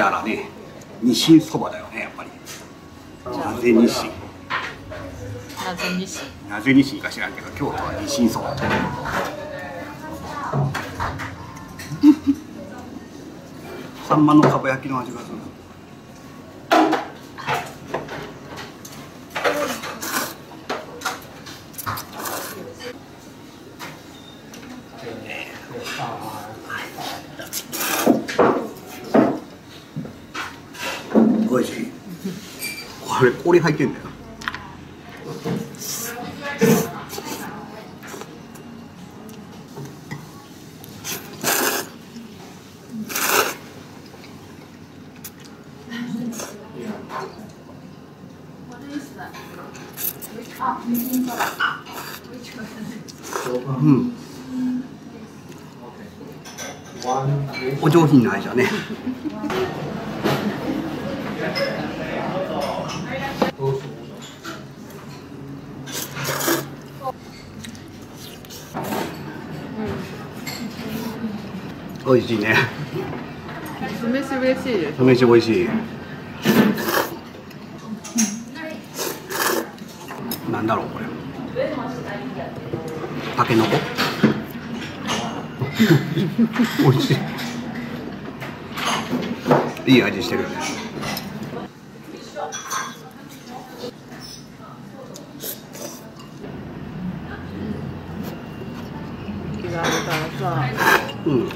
たらね、日清そばだよね、やっぱり。なぜ日清、なぜ日清か知らんけど、京都は日清そば。サンマのかば焼きの味がする。おいしい。これ氷入ってんだよ。うん。お上品な味だね。美味しいね。酢飯嬉しいです。酢飯美味しい。なんだろうこれ。タケノコ。美味しい。いい味してるよね。うん。